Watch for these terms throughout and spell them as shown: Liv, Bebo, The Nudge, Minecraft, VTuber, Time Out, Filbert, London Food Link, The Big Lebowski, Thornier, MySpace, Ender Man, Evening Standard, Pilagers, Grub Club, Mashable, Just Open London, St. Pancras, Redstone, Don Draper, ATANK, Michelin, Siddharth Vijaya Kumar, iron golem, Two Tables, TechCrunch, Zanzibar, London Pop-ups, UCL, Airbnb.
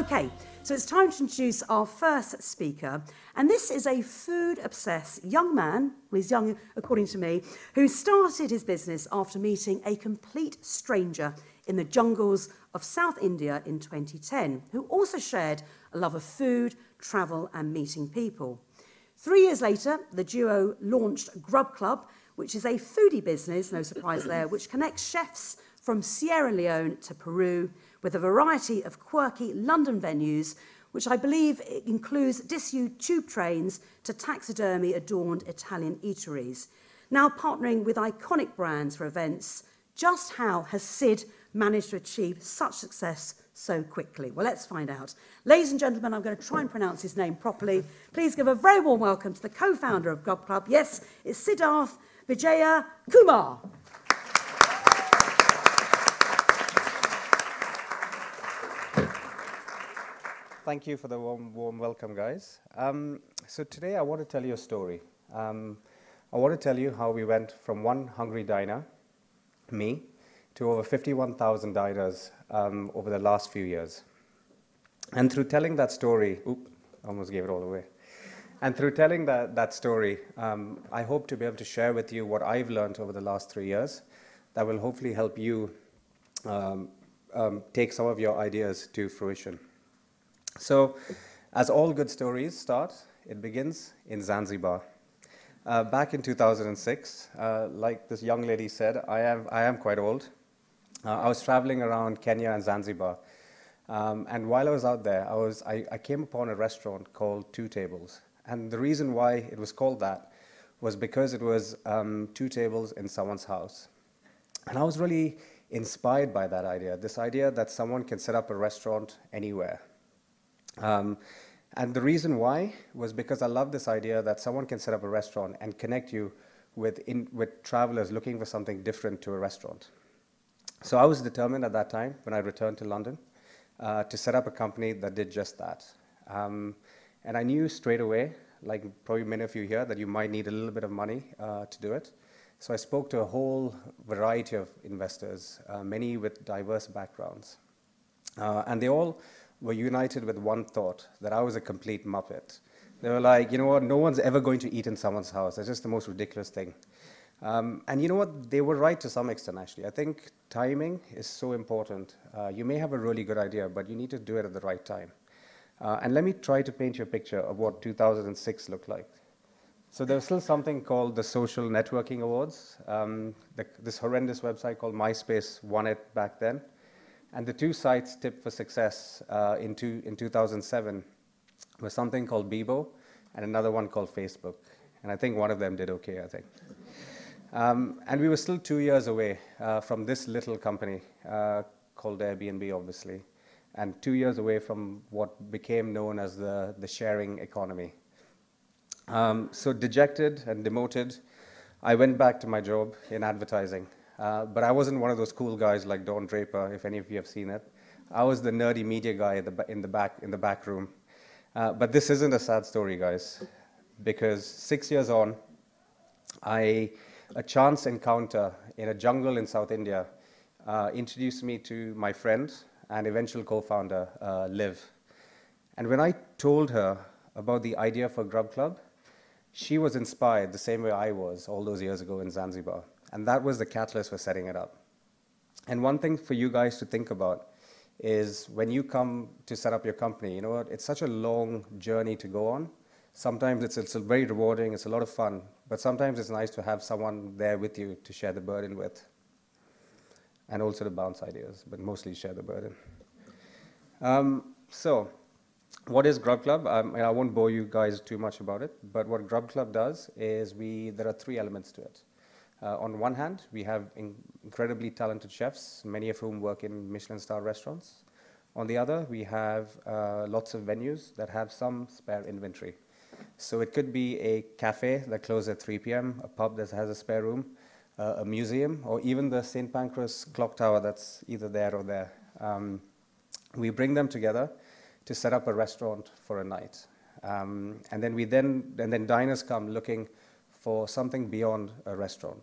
Okay, so it's time to introduce our first speaker, and this is a food-obsessed young man, well, he's young according to me, who started his business after meeting a complete stranger in the jungles of South India in 2010, who also shared a love of food, travel and meeting people. 3 years later, the duo launched Grub Club, which is a foodie business, no surprise there, which connects chefs from Sierra Leone to Peru with a variety of quirky London venues, which I believe includes disused tube trains to taxidermy-adorned Italian eateries. Now partnering with iconic brands for events, just how has Sid managed to achieve such success so quickly? Well, let's find out. Ladies and gentlemen, I'm going to try and pronounce his name properly. Please give a very warm welcome to the co-founder of Grub Club. Yes, it's Siddharth Vijaya Kumar. Thank you for the warm welcome, guys. So today I want to tell you a story. I want to tell you how we went from one hungry diner, me, to over 51,000 diners over the last few years. And through telling that story, almost gave it all away. And through telling that story, I hope to be able to share with you what I've learned over the last 3 years that will hopefully help you take some of your ideas to fruition. So, as all good stories start, it begins in Zanzibar. Back in 2006, like this young lady said, I am quite old. I was traveling around Kenya and Zanzibar. And while I was out there, I came upon a restaurant called Two Tables. And the reason why it was called that was because it was two tables in someone's house. And I was really inspired by that idea, this idea that someone can set up a restaurant anywhere. And the reason why was because I love this idea that someone can set up a restaurant and connect you with travelers looking for something different to a restaurant. So I was determined at that time, when I returned to London, to set up a company that did just that. And I knew straight away, like probably many of you here, that you might need a little bit of money to do it. So I spoke to a whole variety of investors, many with diverse backgrounds. And they all were united with one thought, that I was a complete muppet. They were like, you know what, no one's ever going to eat in someone's house. That's just the most ridiculous thing. And you know what, they were right to some extent, actually. I think timing is so important. You may have a really good idea, but you need to do it at the right time. And let me try to paint you a picture of what 2006 looked like. So there was still something called the Social Networking Awards. This horrendous website called MySpace won it back then. And the two sites tipped for success in 2007 was something called Bebo and another one called Facebook. And I think one of them did okay, I think. And we were still 2 years away from this little company called Airbnb, obviously, and 2 years away from what became known as the sharing economy. So dejected and demoted, I went back to my job in advertising. But I wasn't one of those cool guys like Don Draper, if any of you have seen it. I was the nerdy media guy in the back room. But this isn't a sad story, guys, because 6 years on, a chance encounter in a jungle in South India introduced me to my friend and eventual co-founder, Liv. And when I told her about the idea for Grub Club, she was inspired the same way I was all those years ago in Zanzibar. And that was the catalyst for setting it up. And one thing for you guys to think about is when you come to set up your company, you know what, it's such a long journey to go on. Sometimes it's very rewarding, it's a lot of fun, but sometimes it's nice to have someone there with you to share the burden with, and also to bounce ideas, but mostly share the burden. So what is Grub Club? And I won't bore you guys too much about it, but what Grub Club does is there are three elements to it. On one hand, we have incredibly talented chefs, many of whom work in Michelin-star restaurants. On the other, we have lots of venues that have some spare inventory. So it could be a cafe that closes at 3 p.m., a pub that has a spare room, a museum, or even the St. Pancras clock tower that's either there or there. We bring them together to set up a restaurant for a night. And then diners come looking for something beyond a restaurant.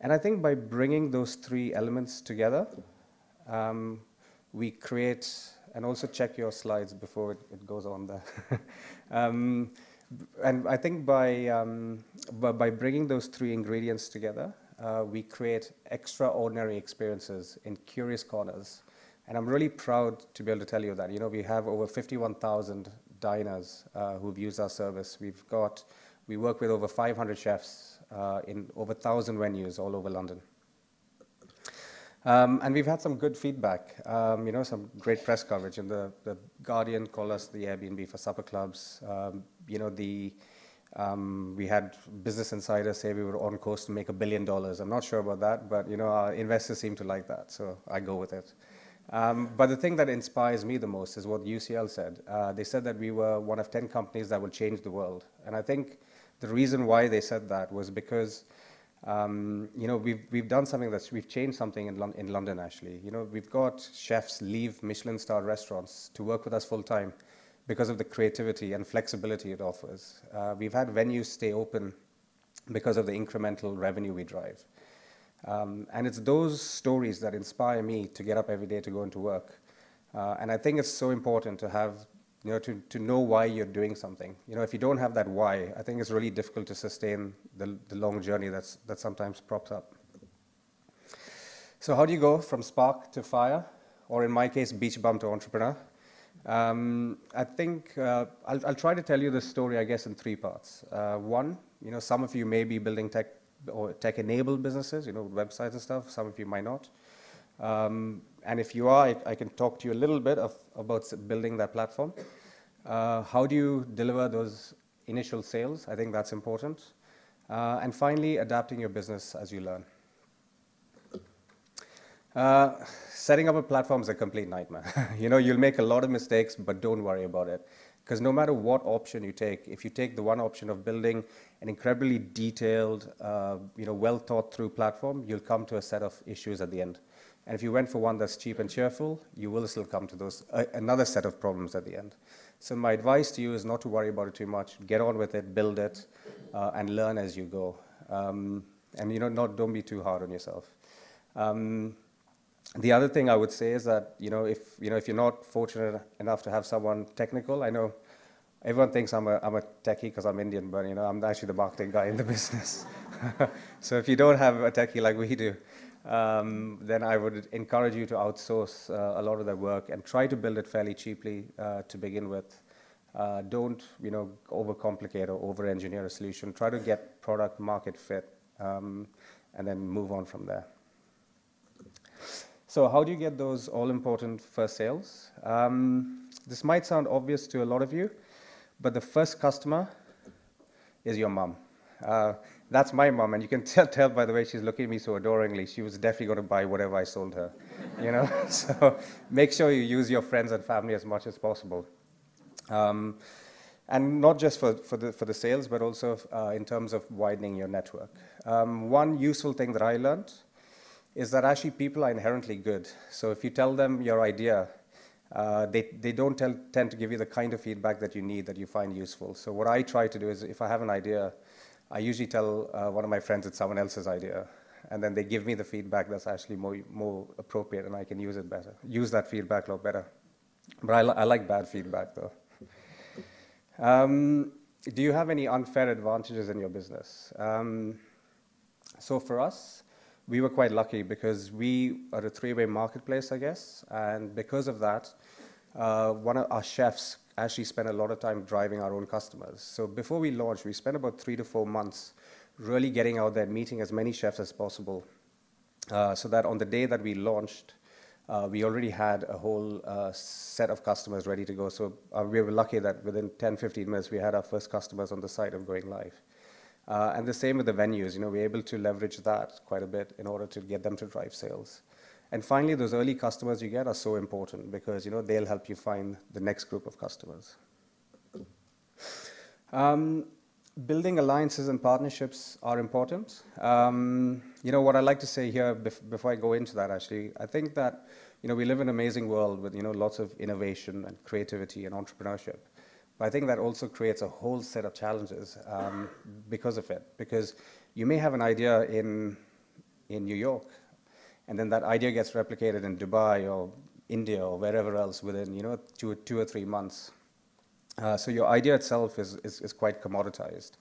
And I think by bringing those three elements together, we create And also check your slides before it goes on there. And I think by bringing those three ingredients together, we create extraordinary experiences in curious corners. And I'm really proud to be able to tell you that. You know, we have over 51,000 diners who've used our service. We work with over 500 chefs in over 1,000 venues all over London. And we've had some good feedback, you know, some great press coverage. And the Guardian called us the Airbnb for supper clubs. You know, we had Business Insider say we were on course to make $1 billion. I'm not sure about that, but, you know, our investors seem to like that, so I go with it. But the thing that inspires me the most is what UCL said. They said that we were one of 10 companies that will change the world. And I think the reason why they said that was because you know, we've done something that's, we've changed something in London, actually. You know, we've got chefs leave Michelin-star restaurants to work with us full-time because of the creativity and flexibility it offers. We've had venues stay open because of the incremental revenue we drive. And it's those stories that inspire me to get up every day to go into work. And I think it's so important to have, you know, to know why you're doing something. You know, if you don't have that why, I think it's really difficult to sustain the long journey that sometimes props up. So how do you go from spark to fire, or in my case, beach bum to entrepreneur? I think I'll try to tell you this story, I guess, in three parts. One, you know, some of you may be building tech or tech-enabled businesses, you know, websites and stuff. Some of you might not. And if you are, I can talk to you a little bit about building that platform. How do you deliver those initial sales? I think that's important. And finally, adapting your business as you learn. Setting up a platform is a complete nightmare. You know, you'll make a lot of mistakes, but don't worry about it. Because no matter what option you take, if you take the one option of building an incredibly detailed, you know, well thought through platform, you'll come to a set of issues at the end. And if you went for one that's cheap and cheerful, you will still come to those another set of problems at the end. So my advice to you is not to worry about it too much. Get on with it, build it, and learn as you go. And you know, don't be too hard on yourself. The other thing I would say is that, you know, if you're not fortunate enough to have someone technical, I know everyone thinks I'm a techie because I'm Indian, but you know, I'm actually the marketing guy in the business. So if you don't have a techie like we do, then I would encourage you to outsource a lot of that work and try to build it fairly cheaply to begin with. Don't, you know, overcomplicate or over-engineer a solution. Try to get product market fit and then move on from there. So how do you get those all-important first sales? This might sound obvious to a lot of you, but the first customer is your mom. That's my mom, and you can tell by the way she's looking at me so adoringly, she was definitely going to buy whatever I sold her, you know? So make sure you use your friends and family as much as possible. And not just for the sales, but also in terms of widening your network. One useful thing that I learned is that actually people are inherently good. So if you tell them your idea, they don't tend to give you the kind of feedback that you need, that you find useful. So what I try to do is, if I have an idea, I usually tell one of my friends it's someone else's idea, and then they give me the feedback that's actually more appropriate, and I can use it better, use that feedback a lot better. But I like bad feedback, though. Do you have any unfair advantages in your business? So for us, we were quite lucky because we are a three-way marketplace, I guess, and because of that, one of our chefs actually spent a lot of time driving our own customers. So before we launched, we spent about 3 to 4 months really getting out there, meeting as many chefs as possible, so that on the day that we launched, we already had a whole set of customers ready to go. So we were lucky that within 10, 15 minutes, we had our first customers on the site of going live. And the same with the venues, you know, we're able to leverage that quite a bit in order to get them to drive sales. And finally, those early customers you get are so important because, you know, they'll help you find the next group of customers. Building alliances and partnerships are important. You know, what I like to say here before I go into that, actually, I think that, you know, we live in an amazing world with, you know, lots of innovation and creativity and entrepreneurship. But I think that also creates a whole set of challenges because of it, because you may have an idea in New York, and then that idea gets replicated in Dubai or India or wherever else within, you know, two or three months. So your idea itself is quite commoditized.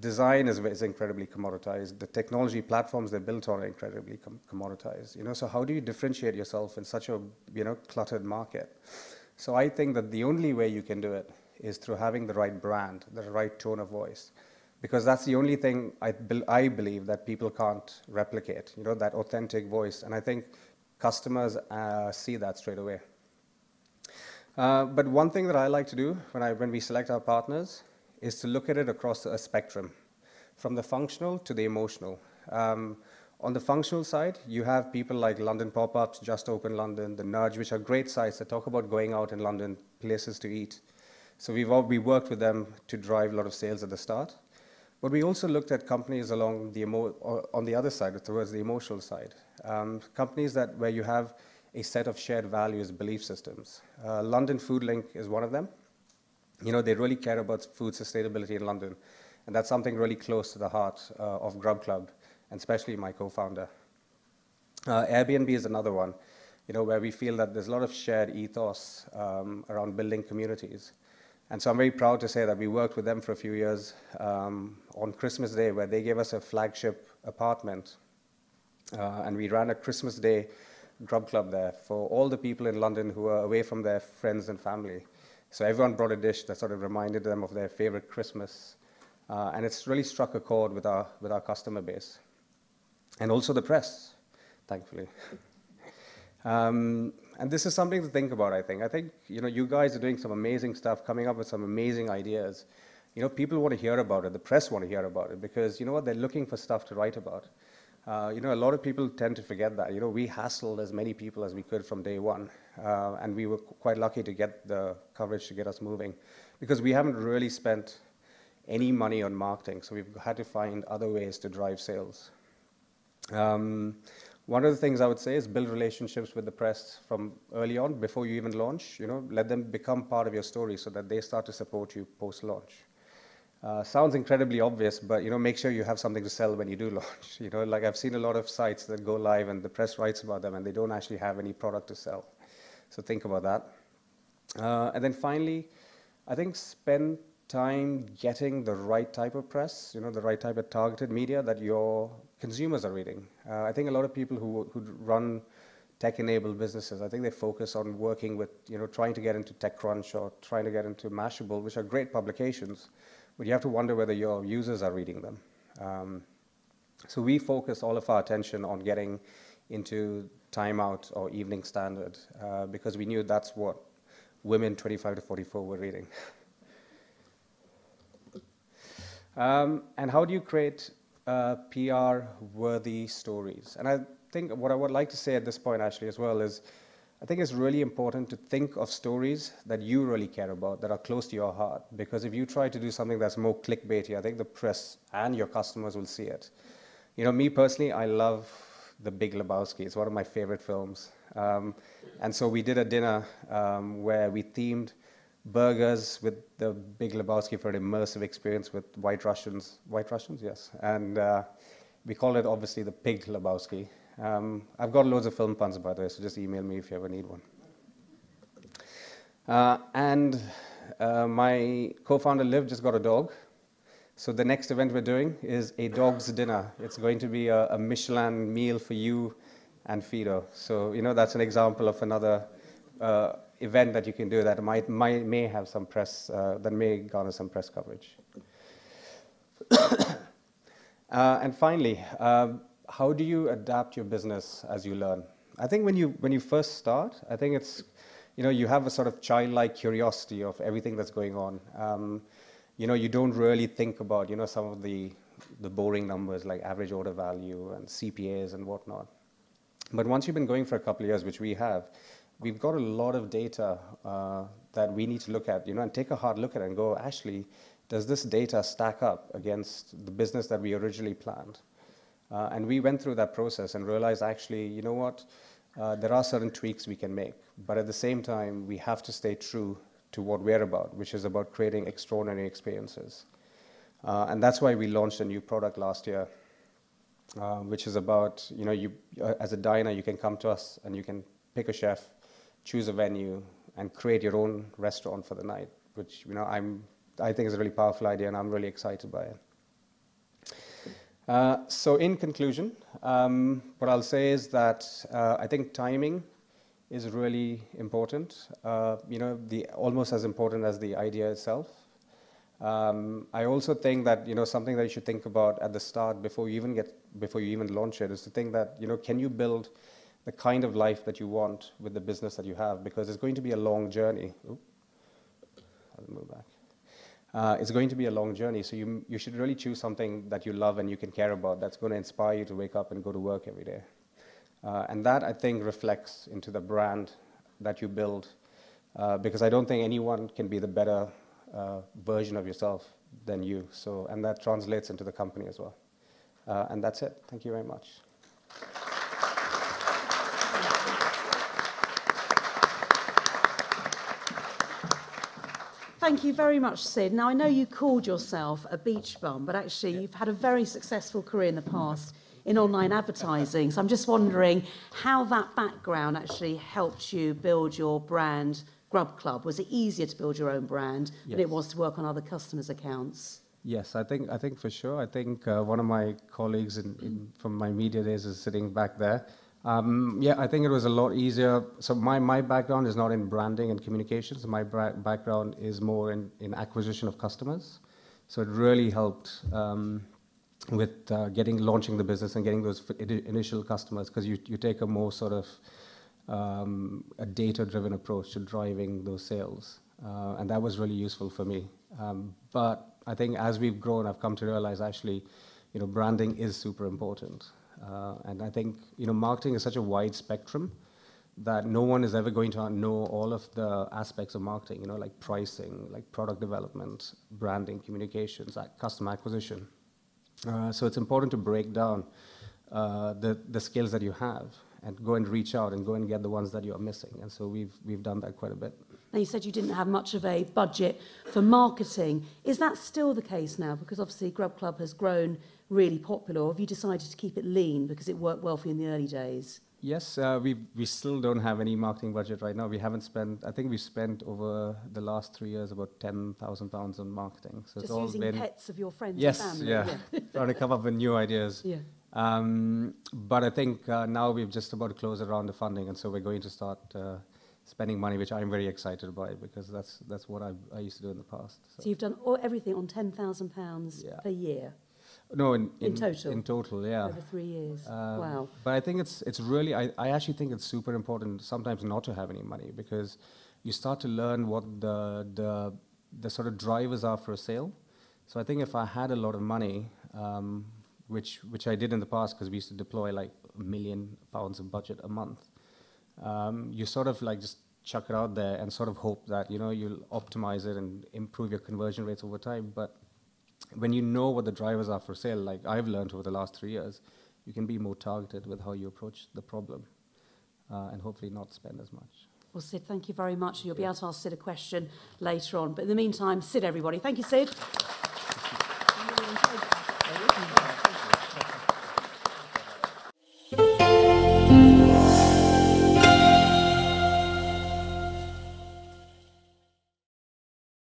Design is incredibly commoditized. The technology platforms they're built on are incredibly commoditized. You know, so how do you differentiate yourself in such a, you know, cluttered market? So I think that the only way you can do it is through having the right brand, the right tone of voice, because that's the only thing I believe that people can't replicate. You know, that authentic voice, and I think customers see that straight away. But one thing that I like to do when we select our partners is to look at it across a spectrum, from the functional to the emotional. On the functional side, you have people like London Pop-ups, Just Open London, The Nudge, which are great sites that talk about going out in London, places to eat. So we worked with them to drive a lot of sales at the start. But we also looked at companies on the other side, towards the emotional side, companies where you have a set of shared values, belief systems. London Food Link is one of them. You know, they really care about food sustainability in London, and that's something really close to the heart of Grub Club, and especially my co-founder. Airbnb is another one, you know, where we feel that there's a lot of shared ethos around building communities. And so I'm very proud to say that we worked with them for a few years on Christmas Day, where they gave us a flagship apartment, and we ran a Christmas Day Grub Club there for all the people in London who are away from their friends and family. So everyone brought a dish that sort of reminded them of their favorite Christmas, and it's really struck a chord with our customer base, and also the press, thankfully. And this is something to think about, I think. I think, you know, you guys are doing some amazing stuff, coming up with some amazing ideas. You know, people want to hear about it. The press want to hear about it because, you know what, they're looking for stuff to write about. You know, a lot of people tend to forget that. You know, we hassled as many people as we could from day one, and we were quite lucky to get the coverage to get us moving, because we haven't really spent any money on marketing, so we've had to find other ways to drive sales. One of the things I would say is build relationships with the press from early on, before you even launch. You know, let them become part of your story so that they start to support you post-launch. Sounds incredibly obvious, but, you know, make sure you have something to sell when you do launch. You know, like I've seen a lot of sites that go live and the press writes about them and they don't actually have any product to sell. So think about that. And then finally, I think spend time getting the right type of press, you know, the right type of targeted media that your consumers are reading. I think a lot of people who run tech-enabled businesses, I think they focus on working with, you know, trying to get into TechCrunch or trying to get into Mashable, which are great publications. But you have to wonder whether your users are reading them. So we focus all of our attention on getting into Time Out or Evening Standard because we knew that's what women 25 to 44 were reading. And how do you create PR-worthy stories? And I think what I would like to say at this point, Ashley, as well is I think it's really important to think of stories that you really care about, that are close to your heart, because if you try to do something that's more clickbaity, I think the press and your customers will see it. You know, me personally, I love The Big Lebowski. It's one of my favorite films. And so we did a dinner where we themed burgers with The Big Lebowski for an immersive experience with white Russians. White Russians, yes. And we called it, obviously, The Pig Lebowski. I've got loads of film puns, by the way, so just email me if you ever need one. My co-founder, Liv, just got a dog. So the next event we're doing is a dog's dinner. It's going to be a Michelin meal for you and Fido. So, you know, that's an example of another event that you can do that may have some press, that may garner some press coverage. And finally, how do you adapt your business as you learn? I think when you first start, I think it's, you know, you have a sort of childlike curiosity of everything that's going on. You know, you don't really think about, you know, some of the boring numbers like average order value and CPAs and whatnot. But once you've been going for a couple of years, which we have, we've got a lot of data that we need to look at, you know, and take a hard look at it and go, actually, does this data stack up against the business that we originally planned? And we went through that process and realized, actually, you know what, there are certain tweaks we can make. But at the same time, we have to stay true to what we're about, which is about creating extraordinary experiences. And that's why we launched a new product last year, which is about, you know, as a diner, you can come to us and you can pick a chef, choose a venue, and create your own restaurant for the night, which, you know, I think is a really powerful idea, and I'm really excited by it. So in conclusion, what I'll say is that I think timing is really important, you know, almost as important as the idea itself. I also think that, you know, something that you should think about at the start before you even launch it is to think that, you know, can you build the kind of life that you want with the business that you have? Because it's going to be a long journey. Oops. I'll move back. It's going to be a long journey, so you should really choose something that you love and you can care about, that's going to inspire you to wake up and go to work every day. And that, I think, reflects into the brand that you build, because I don't think anyone can be the better version of yourself than you. So, and that translates into the company as well. And that's it. Thank you very much. Thank you very much, Sid. Now, I know you called yourself a beach bum, but actually you've had a very successful career in the past in online advertising. So I'm just wondering how that background actually helped you build your brand, Grub Club. Was it easier to build your own brand than it was to work on other customers' accounts? Yes, I think for sure. I think one of my colleagues from my media days is sitting back there. Yeah, I think it was a lot easier. So my background is not in branding and communications. My background is more in acquisition of customers. So it really helped with launching the business and getting those initial customers, because you take a more sort of a data-driven approach to driving those sales. And that was really useful for me. But I think as we've grown, I've come to realize actually, you know, branding is super important. And I think, you know, marketing is such a wide spectrum that no one is ever going to know all of the aspects of marketing, you know, like pricing, like product development, branding, communications, like customer acquisition. So it's important to break down the skills that you have and go and reach out and go and get the ones that you are missing. And so we've done that quite a bit. Now, you said you didn't have much of a budget for marketing. Is that still the case now? Because obviously Grub Club has grown really popular, or have you decided to keep it lean because it worked well for you in the early days? Yes, we still don't have any marketing budget right now. We haven't spent, I think we've spent over the last 3 years about £10,000 on marketing. So just it's all using been pets of your friends and family. Yes, yeah, trying to come up with new ideas. Yeah. But I think now we've just about closed a round of funding, and so we're going to start spending money, which I'm very excited about, because that's what I used to do in the past. So you've done everything on £10,000 per year? No, in total. In total, yeah. Over 3 years. Wow. But I think it's really, I actually think it's super important sometimes not to have any money, because you start to learn what the sort of drivers are for a sale. So I think if I had a lot of money, which I did in the past, because we used to deploy like £1 million of budget a month, you sort of like just chuck it out there and sort of hope that, you know, you'll optimize it and improve your conversion rates over time. But when you know what the drivers are for sale, like I've learned over the last 3 years, you can be more targeted with how you approach the problem and hopefully not spend as much. Well, Sid, thank you very much. You'll be able to ask Sid a question later on. But in the meantime, Sid, everybody. Thank you, Sid.